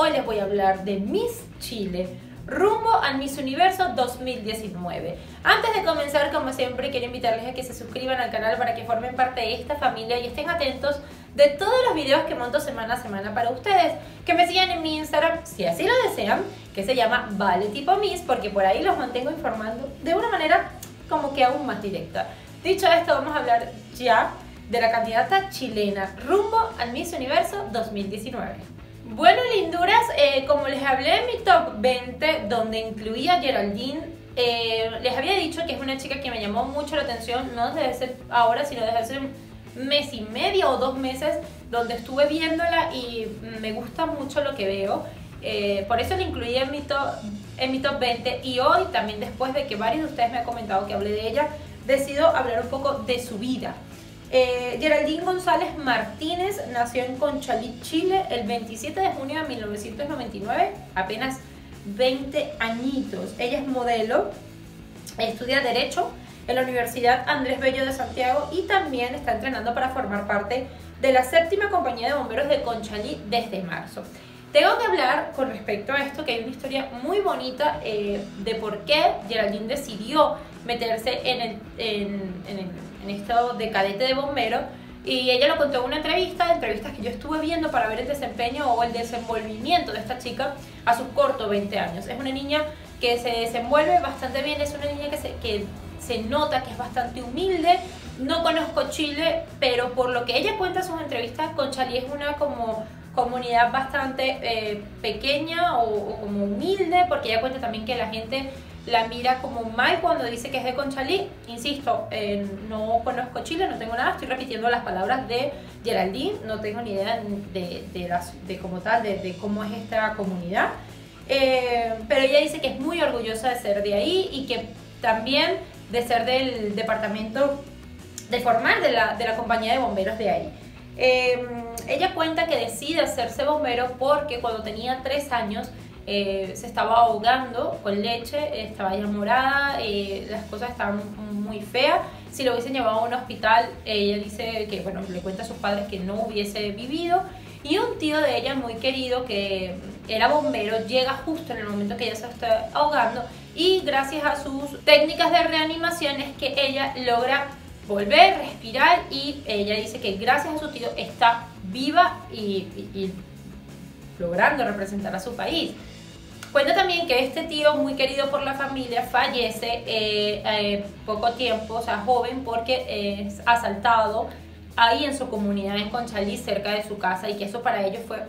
hoy les voy a hablar de Miss Chile, rumbo al Miss Universo 2019. Antes de comenzar, como siempre, quiero invitarles a que se suscriban al canal para que formen parte de esta familia y estén atentos de todos los videos que monto semana a semana para ustedes. Que me sigan en mi Instagram, si así lo desean, que se llama Vale Tipo Miss, porque por ahí los mantengo informando de una manera como que aún más directa. Dicho esto, vamos a hablar ya de la candidata chilena rumbo al Miss Universo 2019. Bueno, linduras, como les hablé en mi top 20, donde incluía Geraldine, les había dicho que es una chica que me llamó mucho la atención, no desde ahora, sino desde hace un mes y medio o 2 meses, donde estuve viéndola y me gusta mucho lo que veo. Por eso la incluí en mi top 20, y hoy también, después de que varios de ustedes me han comentado que hablé de ella, decido hablar un poco de su vida. Geraldine González Martínez nació en Conchalí, Chile, el 27 de junio de 1999, apenas 20 añitos. Ella es modelo, estudia Derecho en la Universidad Andrés Bello de Santiago y también está entrenando para formar parte de la 7ª Compañía de Bomberos de Conchalí desde marzo. Tengo que hablar con respecto a esto, que hay una historia muy bonita de por qué Geraldine decidió meterse en esto de cadete de bombero, y ella lo contó en una entrevista, de entrevistas que yo estuve viendo para ver el desempeño o el desenvolvimiento de esta chica a sus cortos 20 años. Es una niña que se desenvuelve bastante bien, es una niña que se nota que es bastante humilde. No conozco Chile, pero por lo que ella cuenta en sus entrevistas, Conchalí es una como comunidad bastante pequeña o como humilde, porque ella cuenta también que la gente la mira como mal cuando dice que es de Conchalí. Insisto, no conozco Chile, no tengo nada, estoy repitiendo las palabras de Geraldine, no tengo ni idea de cómo es esta comunidad, pero ella dice que es muy orgullosa de ser de ahí y que también de ser del departamento, de formar de la compañía de bomberos de ahí. Ella cuenta que decide hacerse bombero porque cuando tenía 3 años se estaba ahogando con leche, estaba ya morada, las cosas estaban muy feas. Si lo hubiesen llevado a un hospital, ella dice que, bueno, le cuenta a sus padres que no hubiese vivido. Y un tío de ella muy querido, que era bombero, llega justo en el momento que ella se está ahogando, y gracias a sus técnicas de reanimación es que ella logra volver, respirar, y ella dice que gracias a su tío está viva y logrando representar a su país. Cuenta también que este tío muy querido por la familia fallece poco tiempo, o sea, joven, porque es asaltado ahí en su comunidad en Conchalí, cerca de su casa, y que eso para ellos fue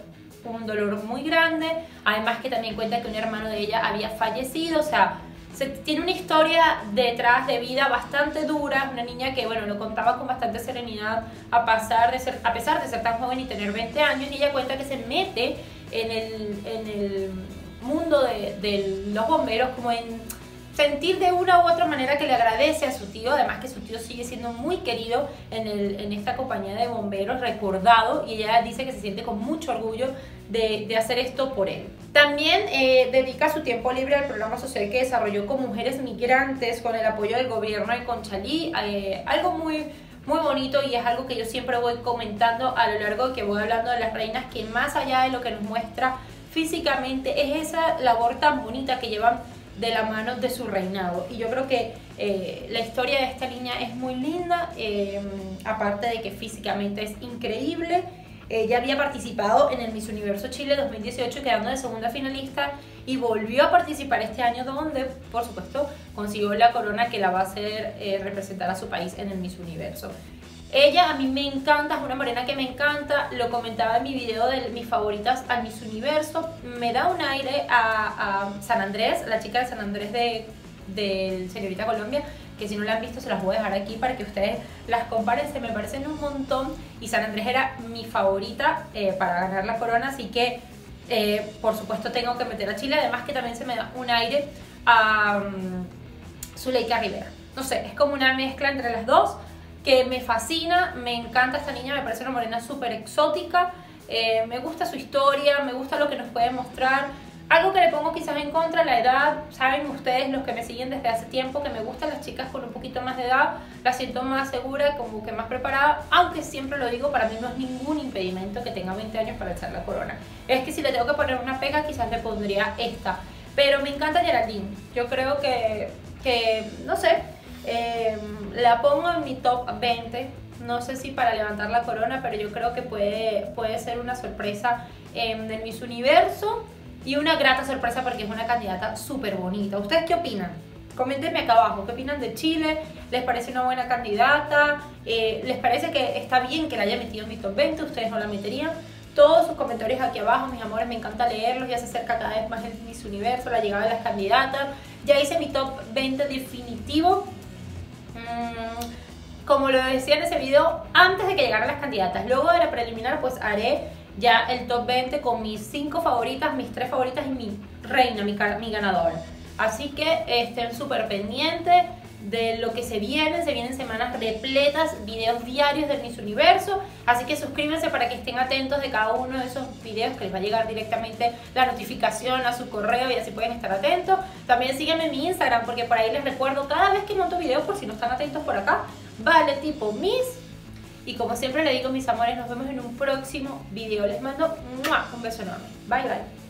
un dolor muy grande. Además, que también cuenta que un hermano de ella había fallecido, o sea, tiene una historia detrás de vida bastante dura. Una niña que, bueno, lo contaba con bastante serenidad a pesar de ser tan joven y tener 20 años, y ella cuenta que se mete en el mundo de los bomberos como en sentir de una u otra manera que le agradece a su tío. Además, que su tío sigue siendo muy querido en esta compañía de bomberos, recordado, y ella dice que se siente con mucho orgullo de hacer esto por él. También dedica su tiempo libre al programa social que desarrolló con mujeres migrantes con el apoyo del gobierno de Conchalí, algo muy bonito, y es algo que yo siempre voy comentando a lo largo de que voy hablando de las reinas, que más allá de lo que nos muestra físicamente es esa labor tan bonita que llevan de la mano de su reinado. Y yo creo que la historia de esta niña es muy linda, aparte de que físicamente es increíble. Ella había participado en el Miss Universo Chile 2018 quedando de segunda finalista, y volvió a participar este año, donde por supuesto consiguió la corona que la va a hacer representar a su país en el Miss Universo. Ella a mí me encanta, es una morena que me encanta, lo comentaba en mi video de mis favoritas al Miss Universo. Me da un aire a San Andrés, la chica de San Andrés de Señorita Colombia, que si no la han visto se las voy a dejar aquí para que ustedes las comparen, se me parecen un montón, y San Andrés era mi favorita para ganar la corona, así que por supuesto tengo que meter a Chile. Además, que también se me da un aire a Zuleika Rivera, no sé, es como una mezcla entre las dos que me fascina. Me encanta esta niña, me parece una morena súper exótica, me gusta su historia, me gusta lo que nos puede mostrar. Algo que le pongo quizás en contra, la edad, saben ustedes los que me siguen desde hace tiempo que me gustan las chicas con un poquito más de edad, las siento más segura, como que más preparada, aunque siempre lo digo, para mí no es ningún impedimento que tenga 20 años para echar la corona. Es que si le tengo que poner una pega, quizás le pondría esta, pero me encanta Geraldine, yo creo que no sé, la pongo en mi top 20, no sé si para levantar la corona, pero yo creo que puede ser una sorpresa del Miss Universo. Y una grata sorpresa porque es una candidata súper bonita. ¿Ustedes qué opinan? Coméntenme acá abajo. ¿Qué opinan de Chile? ¿Les parece una buena candidata? ¿Les parece que está bien que la haya metido en mi top 20? ¿Ustedes no la meterían? Todos sus comentarios aquí abajo, mis amores, me encanta leerlos. Ya se acerca cada vez más el Miss Universo, la llegada de las candidatas. Ya hice mi top 20 definitivo. Como lo decía en ese video, antes de que llegaran las candidatas. Luego de la preliminar, pues haré ya el top 20 con mis 5 favoritas, mis 3 favoritas y mi reina, mi ganadora. Así que estén súper pendientes de lo que se vienen semanas repletas, videos diarios del Miss Universo, así que suscríbanse para que estén atentos de cada uno de esos videos que les va a llegar directamente la notificación a su correo y así pueden estar atentos. También síganme en mi Instagram porque por ahí les recuerdo cada vez que monto videos, por si no están atentos por acá, vale tipo Miss. Y como siempre le digo, mis amores, nos vemos en un próximo video. Les mando un beso enorme. Bye, bye.